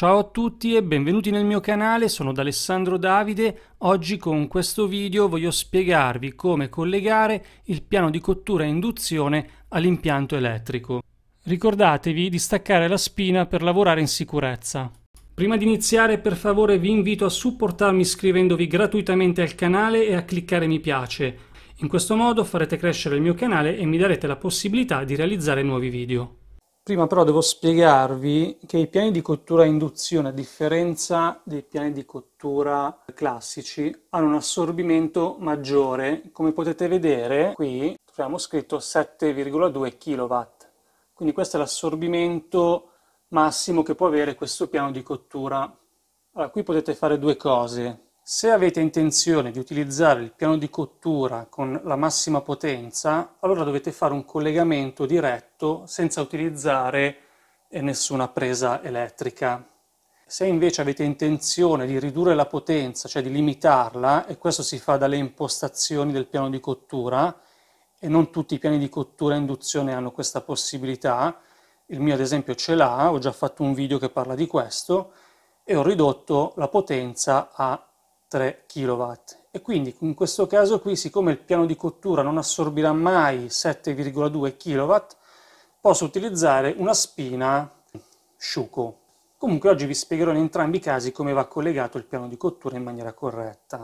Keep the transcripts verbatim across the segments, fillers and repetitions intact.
Ciao a tutti e benvenuti nel mio canale, sono D'Alessandro Davide. Oggi con questo video voglio spiegarvi come collegare il piano di cottura a induzione all'impianto elettrico. Ricordatevi di staccare la spina per lavorare in sicurezza. Prima di iniziare, per favore vi invito a supportarmi iscrivendovi gratuitamente al canale e a cliccare mi piace. In questo modo farete crescere il mio canale e mi darete la possibilità di realizzare nuovi video. Prima però devo spiegarvi che i piani di cottura a induzione, a differenza dei piani di cottura classici, hanno un assorbimento maggiore. Come potete vedere qui troviamo scritto sette virgola due chilowatt. Quindi questo è l'assorbimento massimo che può avere questo piano di cottura. Allora, qui potete fare due cose. Se avete intenzione di utilizzare il piano di cottura con la massima potenza, allora dovete fare un collegamento diretto senza utilizzare nessuna presa elettrica. Se invece avete intenzione di ridurre la potenza, cioè di limitarla, e questo si fa dalle impostazioni del piano di cottura, e non tutti i piani di cottura a induzione hanno questa possibilità, il mio ad esempio ce l'ha, ho già fatto un video che parla di questo, e ho ridotto la potenza a tre chilowatt. E quindi in questo caso qui, siccome il piano di cottura non assorbirà mai sette virgola due chilowatt, posso utilizzare una spina Schuko. Comunque oggi vi spiegherò in entrambi i casi come va collegato il piano di cottura in maniera corretta.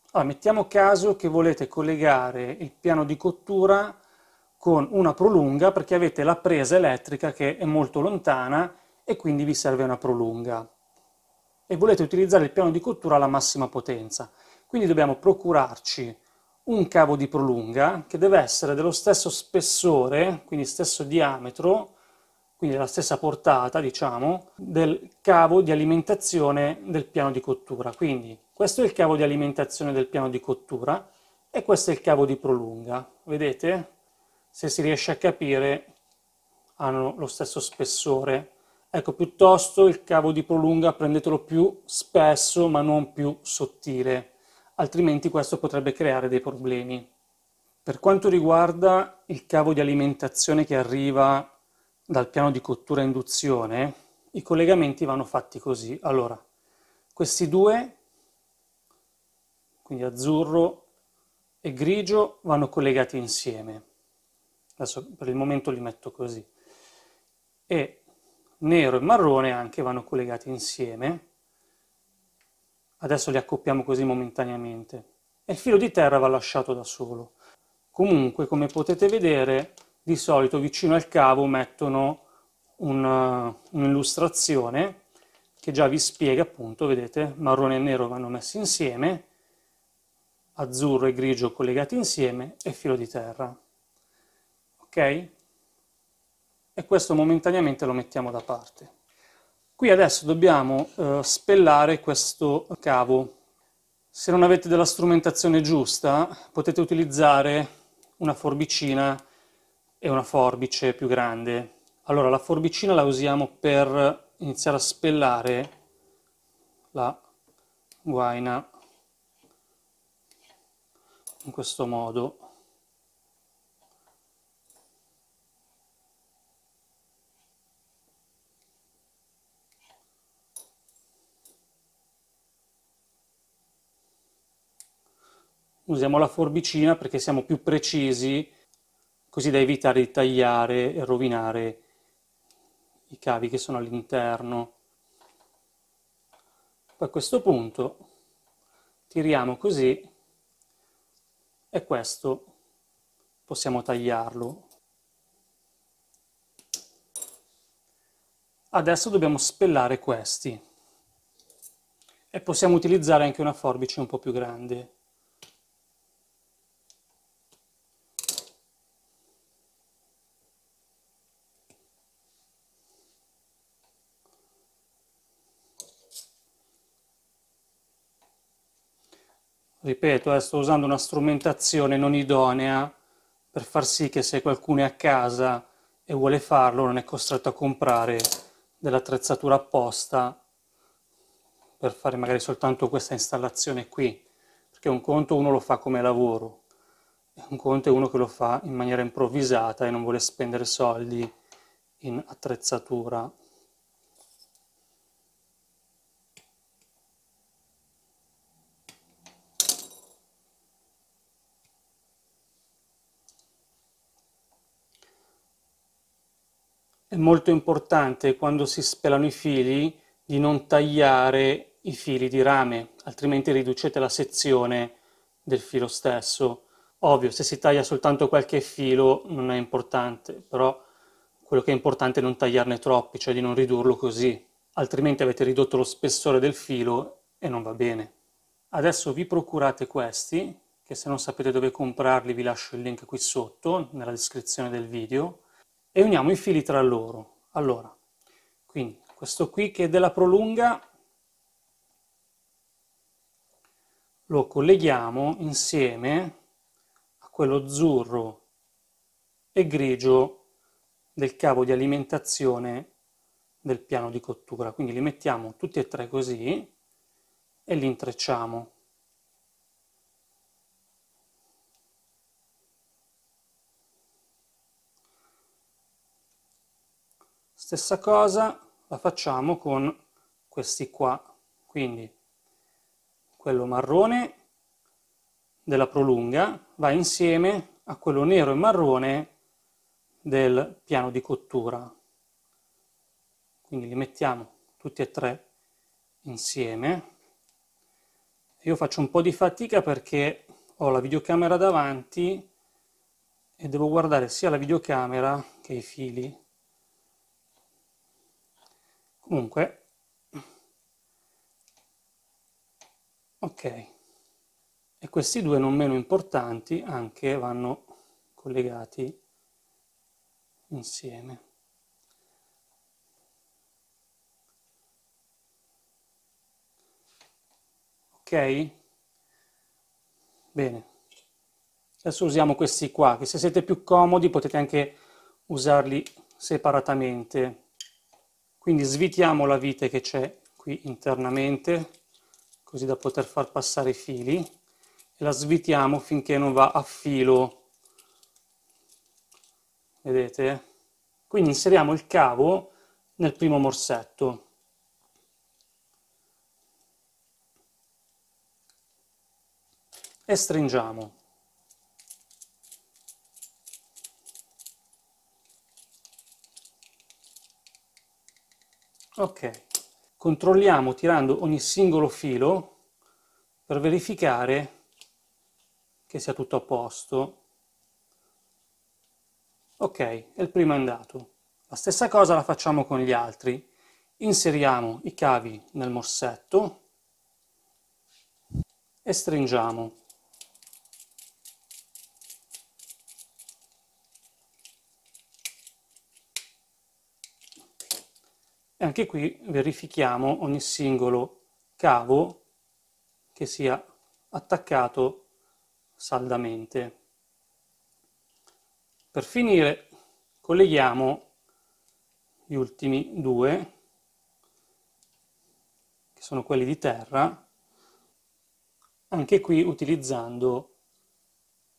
Allora, mettiamo caso che volete collegare il piano di cottura con una prolunga perché avete la presa elettrica che è molto lontana e quindi vi serve una prolunga. E volete utilizzare il piano di cottura alla massima potenza. Quindi dobbiamo procurarci un cavo di prolunga che deve essere dello stesso spessore, quindi stesso diametro, quindi la stessa portata, diciamo, del cavo di alimentazione del piano di cottura. Quindi questo è il cavo di alimentazione del piano di cottura e questo è il cavo di prolunga. Vedete? Se si riesce a capire, hanno lo stesso spessore. Ecco, piuttosto il cavo di prolunga prendetelo più spesso ma non più sottile, altrimenti questo potrebbe creare dei problemi. Per quanto riguarda il cavo di alimentazione che arriva dal piano di cottura a induzione, i collegamenti vanno fatti così. Allora, questi due, quindi azzurro e grigio, vanno collegati insieme. Adesso per il momento li metto così. E nero e marrone anche vanno collegati insieme. Adesso li accoppiamo così momentaneamente. E il filo di terra va lasciato da solo. Comunque, come potete vedere, di solito vicino al cavo mettono un'illustrazione che già vi spiega appunto, vedete, marrone e nero vanno messi insieme, azzurro e grigio collegati insieme e filo di terra. Ok? E questo momentaneamente lo mettiamo da parte. Qui adesso dobbiamo eh, spellare questo cavo. Se non avete della strumentazione giusta, potete utilizzare una forbicina e una forbice più grande. Allora, la forbicina la usiamo per iniziare a spellare la guaina in questo modo. Usiamo la forbicina perché siamo più precisi, così da evitare di tagliare e rovinare i cavi che sono all'interno. Poi a questo punto tiriamo così e questo possiamo tagliarlo. Adesso dobbiamo spellare questi e possiamo utilizzare anche una forbice un po' più grande. Ripeto, eh, sto usando una strumentazione non idonea per far sì che se qualcuno è a casa e vuole farlo non è costretto a comprare dell'attrezzatura apposta per fare magari soltanto questa installazione qui, perché un conto uno lo fa come lavoro, un conto è uno che lo fa in maniera improvvisata e non vuole spendere soldi in attrezzatura. È molto importante quando si spelano i fili di non tagliare i fili di rame, altrimenti riducete la sezione del filo stesso. Ovvio, se si taglia soltanto qualche filo non è importante, però quello che è importante è non tagliarne troppi, cioè di non ridurlo così, altrimenti avete ridotto lo spessore del filo e non va bene. Adesso vi procurate questi, che se non sapete dove comprarli vi lascio il link qui sotto, nella descrizione del video, e uniamo i fili tra loro. Allora, quindi questo qui che è della prolunga lo colleghiamo insieme a quello azzurro e grigio del cavo di alimentazione del piano di cottura, quindi li mettiamo tutti e tre così e li intrecciamo. Stessa cosa la facciamo con questi qua, quindi quello marrone della prolunga va insieme a quello nero e marrone del piano di cottura, quindi li mettiamo tutti e tre insieme. Io faccio un po' di fatica perché ho la videocamera davanti e devo guardare sia la videocamera che i fili. Comunque, ok, e questi due non meno importanti anche vanno collegati insieme. Ok? Bene. Adesso usiamo questi qua, che se siete più comodi potete anche usarli separatamente. Quindi svitiamo la vite che c'è qui internamente, così da poter far passare i fili, e la svitiamo finché non va a filo. Vedete? Quindi inseriamo il cavo nel primo morsetto. E stringiamo. Ok, controlliamo tirando ogni singolo filo per verificare che sia tutto a posto. Ok, e il primo è andato. La stessa cosa la facciamo con gli altri. Inseriamo i cavi nel morsetto e stringiamo. E anche qui verifichiamo ogni singolo cavo che sia attaccato saldamente. Per finire colleghiamo gli ultimi due, che sono quelli di terra, anche qui utilizzando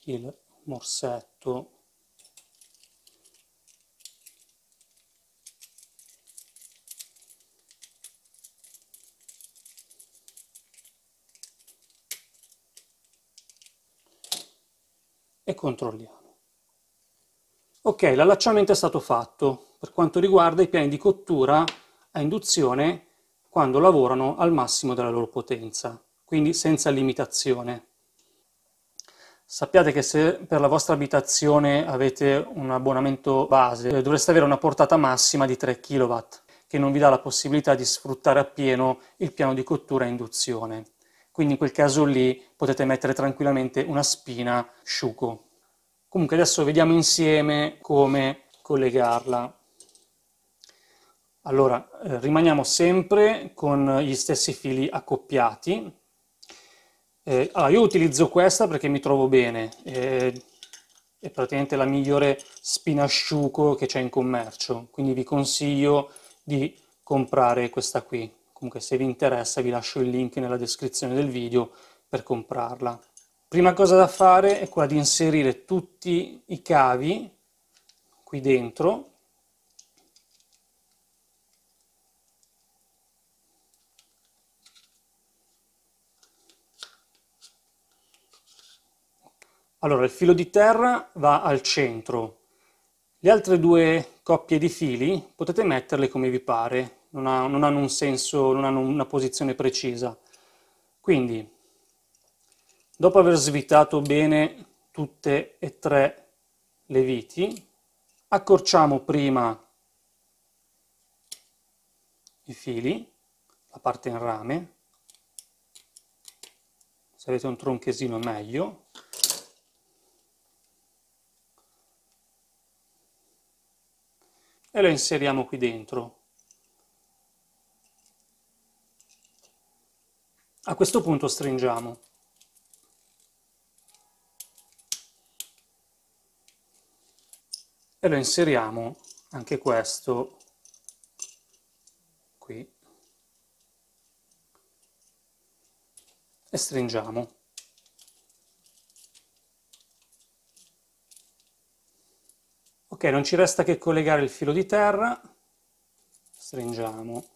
il morsetto. E controlliamo. Ok, l'allacciamento è stato fatto per quanto riguarda i piani di cottura a induzione quando lavorano al massimo della loro potenza, quindi senza limitazione. Sappiate che se per la vostra abitazione avete un abbonamento base, dovreste avere una portata massima di tre chilowatt, che non vi dà la possibilità di sfruttare appieno il piano di cottura a induzione. Quindi in quel caso lì potete mettere tranquillamente una spina Schuko. Comunque adesso vediamo insieme come collegarla. Allora, eh, rimaniamo sempre con gli stessi fili accoppiati. Eh, allora, io utilizzo questa perché mi trovo bene, eh, è praticamente la migliore spina Schuko che c'è in commercio, quindi vi consiglio di comprare questa qui. Comunque se vi interessa vi lascio il link nella descrizione del video per comprarla. Prima cosa da fare è quella di inserire tutti i cavi qui dentro. Allora il filo di terra va al centro, le altre due coppie di fili potete metterle come vi pare, non, ha, non hanno un senso, non hanno una posizione precisa. Quindi, dopo aver svitato bene tutte e tre le viti, accorciamo prima i fili, la parte in rame, se avete un tronchesino è meglio. E lo inseriamo qui dentro. A questo punto stringiamo. E lo inseriamo anche questo qui. E stringiamo. Ok, non ci resta che collegare il filo di terra, stringiamo.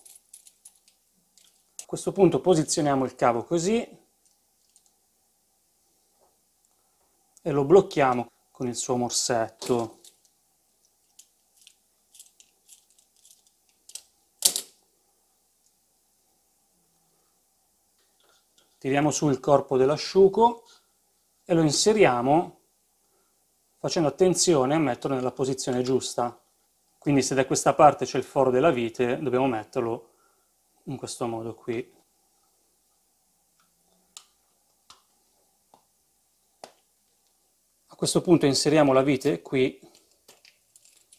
A questo punto posizioniamo il cavo così e lo blocchiamo con il suo morsetto. Tiriamo su il corpo dell'asciugo e lo inseriamo facendo attenzione a metterlo nella posizione giusta. Quindi se da questa parte c'è il foro della vite, dobbiamo metterlo in questo modo qui. A questo punto inseriamo la vite qui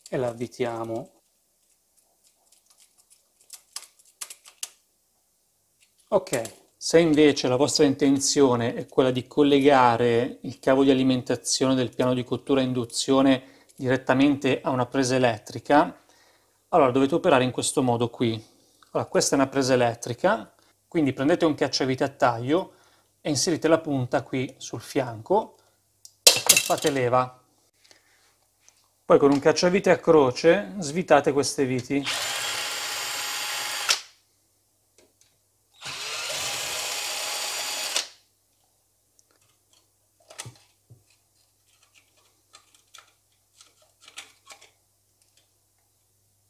e la avvitiamo. Ok, se invece la vostra intenzione è quella di collegare il cavo di alimentazione del piano di cottura a induzione direttamente a una presa elettrica, allora dovete operare in questo modo qui. Allora, questa è una presa elettrica, quindi prendete un cacciavite a taglio e inserite la punta qui sul fianco e fate leva. Poi con un cacciavite a croce svitate queste viti.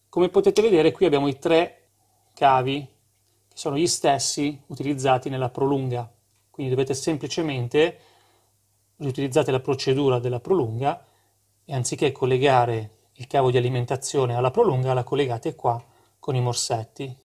Come potete vedere, qui abbiamo i tre cavi che sono gli stessi utilizzati nella prolunga, quindi dovete semplicemente riutilizzare la procedura della prolunga e anziché collegare il cavo di alimentazione alla prolunga la collegate qua con i morsetti.